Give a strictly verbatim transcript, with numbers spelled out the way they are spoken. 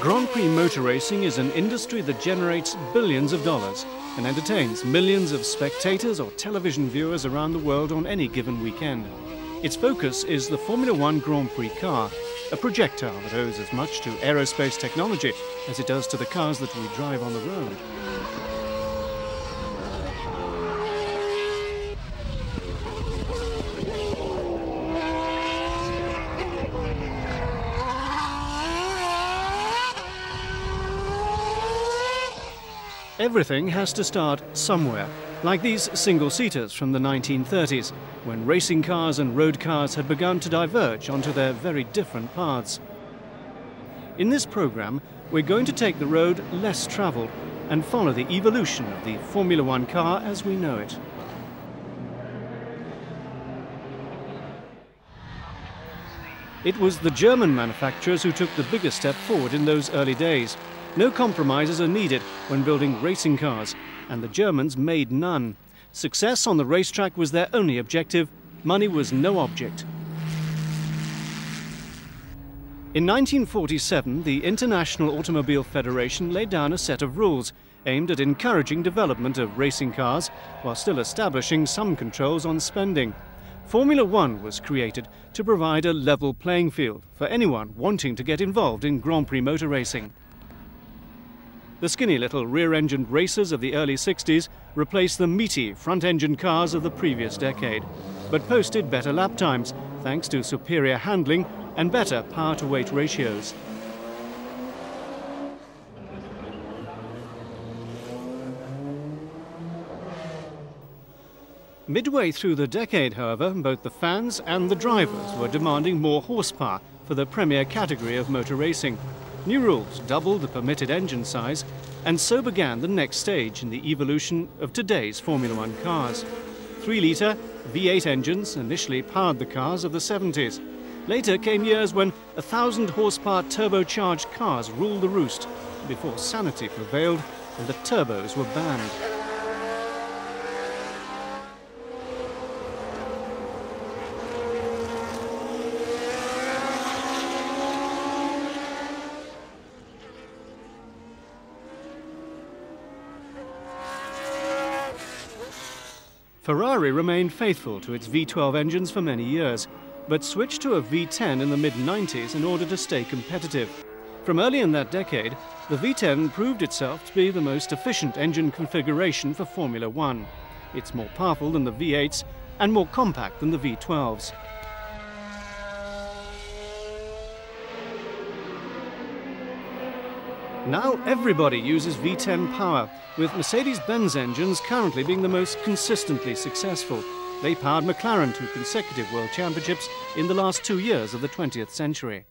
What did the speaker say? Grand Prix motor racing is an industry that generates billions of dollars and entertains millions of spectators or television viewers around the world on any given weekend. Its focus is the Formula One Grand Prix car, a projectile that owes as much to aerospace technology as it does to the cars that we drive on the road. Everything has to start somewhere, like these single-seaters from the nineteen thirties, when racing cars and road cars had begun to diverge onto their very different paths. In this program, we're going to take the road less traveled and follow the evolution of the Formula One car as we know it. It was the German manufacturers who took the biggest step forward in those early days. No compromises are needed when building racing cars, and the Germans made none. Success on the racetrack was their only objective. Money was no object. In nineteen forty-seven, the International Automobile Federation laid down a set of rules aimed at encouraging development of racing cars while still establishing some controls on spending. Formula One was created to provide a level playing field for anyone wanting to get involved in Grand Prix motor racing. The skinny little rear-engined racers of the early sixties replaced the meaty front-engine cars of the previous decade, but posted better lap times thanks to superior handling and better power-to-weight ratios. Midway through the decade, however, both the fans and the drivers were demanding more horsepower for the premier category of motor racing. New rules doubled the permitted engine size, and so began the next stage in the evolution of today's Formula One cars. three litre V eight engines initially powered the cars of the seventies. Later came years when one thousand horsepower turbocharged cars ruled the roost, before sanity prevailed and the turbos were banned. Ferrari remained faithful to its V twelve engines for many years, but switched to a V ten in the mid nineties in order to stay competitive. From early in that decade, the V ten proved itself to be the most efficient engine configuration for Formula One. It's more powerful than the V eights and more compact than the V twelves. Now everybody uses V ten power, with Mercedes-Benz engines currently being the most consistently successful. They powered McLaren to consecutive world championships in the last two years of the twentieth century.